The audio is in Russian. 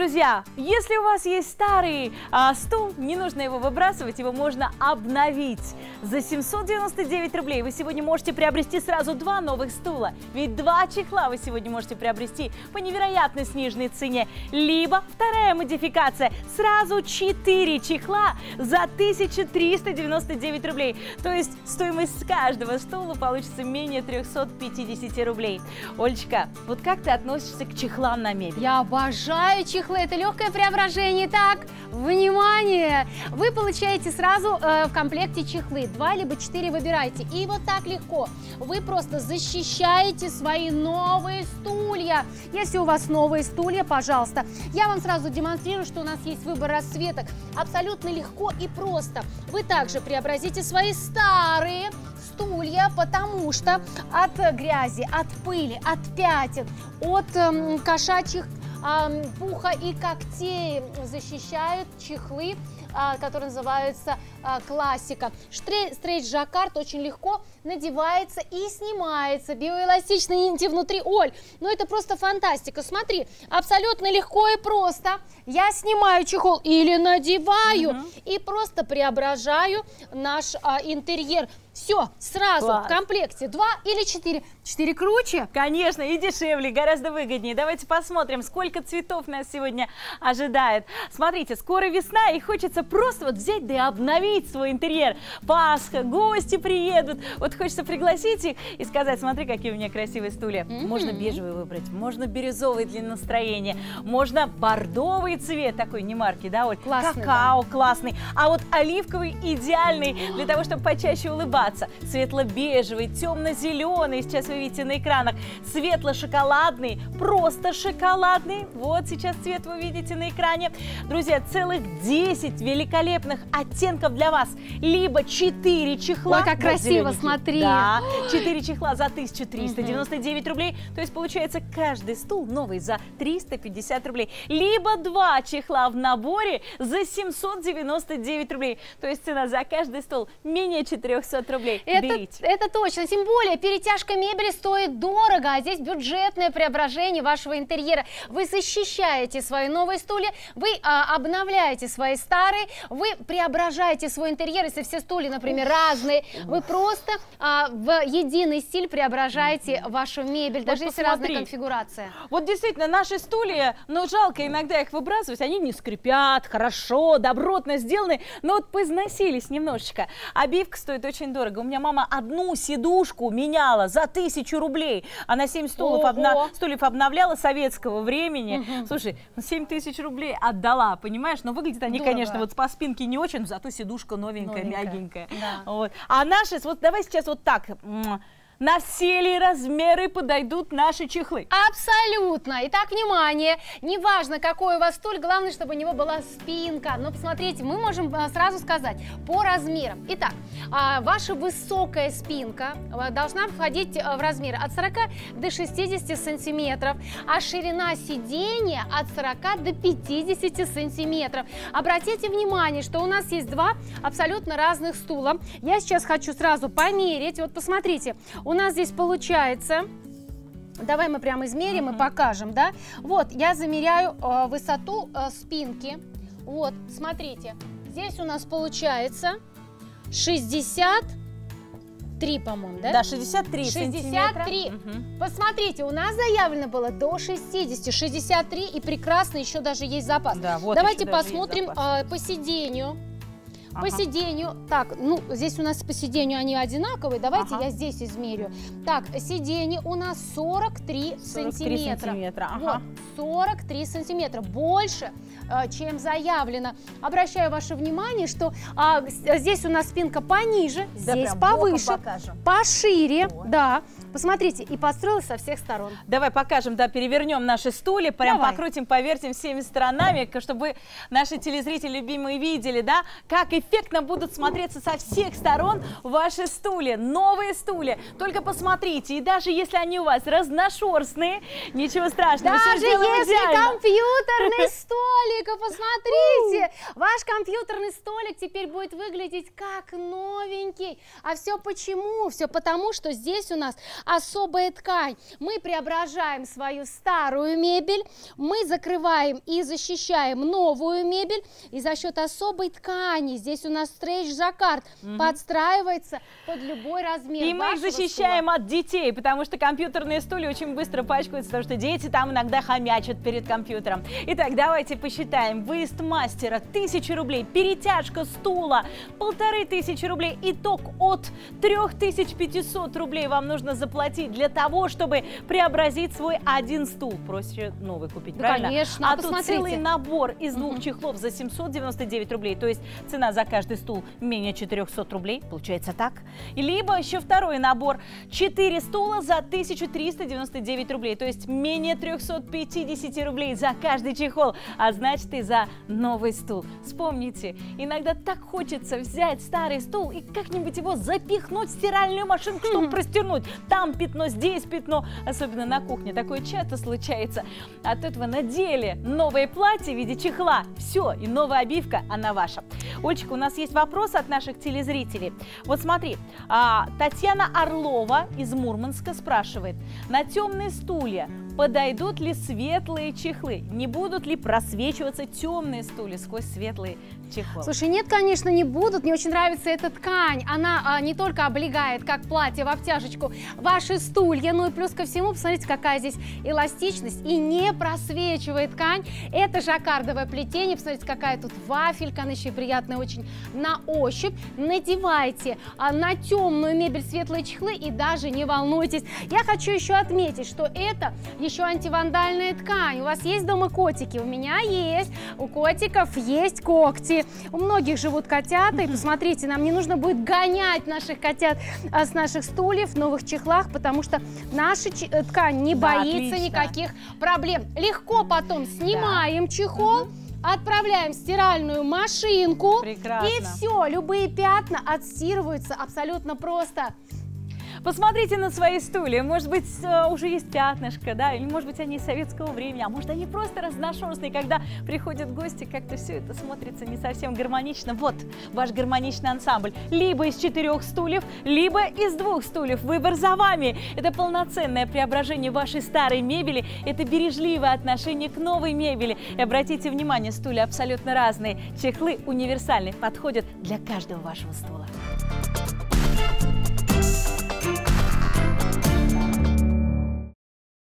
друзья, если у вас есть старый стул, не нужно его выбрасывать, его можно обновить. За 799 рублей вы сегодня можете приобрести сразу два новых стула, ведь два чехла вы сегодня можете приобрести по невероятно сниженной цене. Либо вторая модификация, сразу 4 чехла за 1399 рублей, то есть стоимость каждого стула получится менее 350 рублей. Олечка, вот как ты относишься к чехлам на мебель? Я обожаю чехлы, это легкое преображение. Так, внимание! Вы получаете сразу в комплекте чехлы, 2 либо 4 выбирайте. И вот так легко. Вы просто защищаете свои новые стулья. Если у вас новые стулья, пожалуйста. Я вам сразу демонстрирую, что у нас есть выбор расцветок. Абсолютно легко и просто. Вы также преобразите свои старые стулья, потому что от грязи, от пыли, от пятен, от кошачьих пуха и когтей защищают чехлы, которые называются «Классика». Стрейч-жаккард очень легко надевается и снимается. Биоэластичные нити внутри. Оль, ну это просто фантастика. Смотри, абсолютно легко и просто. Я снимаю чехол или надеваю и просто преображаю наш интерьер. Все, сразу. Класс. В комплекте 2 или 4. 4 круче? Конечно, и дешевле, гораздо выгоднее. Давайте посмотрим, сколько цветов нас сегодня ожидает. Смотрите, скоро весна, и хочется просто вот взять да и обновить свой интерьер. Пасха, гости приедут. Вот хочется пригласить их и сказать: смотри, какие у меня красивые стулья. Можно бежевый выбрать, можно бирюзовый для настроения, можно бордовый цвет, такой не марки, да, Оль? Классный, какао, да. Классный. А вот оливковый идеальный для того, чтобы почаще улыбаться. Светло-бежевый, темно-зеленый, сейчас вы видите на экранах, светло-шоколадный, просто шоколадный, вот сейчас цвет вы видите на экране. Друзья, целых 10 великолепных оттенков для вас, либо 4 чехла. Ой, как красиво, смотри. Да, 4 чехла за 1399 рублей, то есть получается каждый стул новый за 350 рублей, либо 2 чехла в наборе за 799 рублей, то есть цена за каждый стол менее 400 рублей. Это точно. Тем более, перетяжка мебели стоит дорого, а здесь бюджетное преображение вашего интерьера. Вы защищаете свои новые стулья, вы обновляете свои старые, вы преображаете свой интерьер. Если все стулья, например, разные, вы просто в единый стиль преображаете вашу мебель, даже если разная конфигурация. Вот действительно, наши стулья, ну жалко иногда их выбрасывать, они не скрипят, хорошо, добротно сделаны, но вот поизносились немножечко. Обивка стоит очень дорого. У меня мама одну сидушку меняла за 1000 рублей. Она 7 стульев обновляла советского времени. Слушай, 7 тысяч рублей отдала, понимаешь? Но выглядят они, дорого, конечно, вот по спинке не очень, зато сидушка новенькая, мягенькая. Да. Вот. А наши, вот давай сейчас вот так... На все ли размеры подойдут наши чехлы? Абсолютно. Итак, внимание, неважно, какой у вас стуль, главное, чтобы у него была спинка. Но посмотрите, мы можем сразу сказать по размерам. Итак, ваша высокая спинка должна входить в размер от 40 до 60 сантиметров, а ширина сидения от 40 до 50 сантиметров. Обратите внимание, что у нас есть два абсолютно разных стула. Я сейчас хочу сразу померить. Вот посмотрите. У нас здесь получается, давай мы прямо измерим и покажем, да? Вот, я замеряю высоту спинки. Вот, смотрите, здесь у нас получается 63, по-моему, да? Да, 63 сантиметра. 63. Посмотрите, у нас заявлено было до 60, 63, и прекрасно, еще даже есть запас. Да, вот. Давайте посмотрим по сидению. По сиденью, так, ну, здесь у нас по сиденью они одинаковые, давайте я здесь измерю. Так, сиденье у нас 43 сантиметра. Вот, 43 сантиметра, больше, чем заявлено. Обращаю ваше внимание, что здесь у нас спинка пониже, да, здесь повыше, пошире, да. Посмотрите, и построилась со всех сторон. Давай покажем, да, перевернем наши стулья, прям покрутим, повертим всеми сторонами, чтобы наши телезрители любимые видели, да, как эффектно будут смотреться со всех сторон ваши стулья, новые стулья. Только посмотрите, и даже если они у вас разношерстные, ничего страшного. Даже если компьютерный столик, посмотрите, ваш компьютерный столик теперь будет выглядеть как новенький. А все почему? Все потому, что здесь у нас особая ткань. Мы преображаем свою старую мебель, мы закрываем и защищаем новую мебель, и за счет особой ткани, здесь у нас стретч-жаккард, подстраивается под любой размер. И мы их защищаем от детей, потому что компьютерные стулья очень быстро пачкаются, потому что дети там иногда хомячат перед компьютером. Итак, давайте посчитаем. Выезд мастера 1000 рублей, перетяжка стула 1500 рублей, итог от 3500 рублей вам нужно заплатить для того, чтобы преобразить свой один стул. Проще новый купить, да, правильно? Конечно, а тут целый набор из двух чехлов за 799 рублей, то есть цена за каждый стул менее 400 рублей, получается так. Либо еще второй набор, 4 стула за 1399 рублей, то есть менее 350 рублей за каждый чехол, а значит и за новый стул. Вспомните, иногда так хочется взять старый стул и как-нибудь его запихнуть в стиральную машинку, чтобы простернуть. Там пятно, здесь пятно, особенно на кухне. Такое часто случается. От этого надели новое платье в виде чехла. Все, и новая обивка, она ваша. Олечка, у нас есть вопрос от наших телезрителей. Вот смотри, Татьяна Орлова из Мурманска спрашивает. На темные стулья подойдут ли светлые чехлы? Не будут ли просвечиваться темные стулья сквозь светлые чехлы? Слушай, нет, конечно, не будут. Мне очень нравится эта ткань. Она не только облегает, как платье в обтяжечку, ваши стулья, ну и плюс ко всему, посмотрите, какая здесь эластичность, и не просвечивает ткань. Это жаккардовое плетение. Посмотрите, какая тут вафелька, она еще и приятная очень на ощупь. Надевайте на темную мебель светлые чехлы и даже не волнуйтесь. Я хочу еще отметить, что это еще антивандальная ткань. У вас есть дома котики? У меня есть. У котиков есть когти. У многих живут котята. И посмотрите, нам не нужно будет гонять наших котят с наших стульев в новых чехлах, потому что наша ткань не боится никаких проблем. Легко потом снимаем чехол, отправляем в стиральную машинку. Прекрасно. И все, любые пятна отстирываются абсолютно просто. Посмотрите на свои стулья, может быть, уже есть пятнышко, да, или, может быть, они из советского времени, а может, они просто разношерстные, когда приходят гости, как-то все это смотрится не совсем гармонично. Вот ваш гармоничный ансамбль. Либо из 4 стульев, либо из 2 стульев. Выбор за вами. Это полноценное преображение вашей старой мебели, это бережливое отношение к новой мебели. И обратите внимание, стулья абсолютно разные, чехлы универсальные, подходят для каждого вашего стула.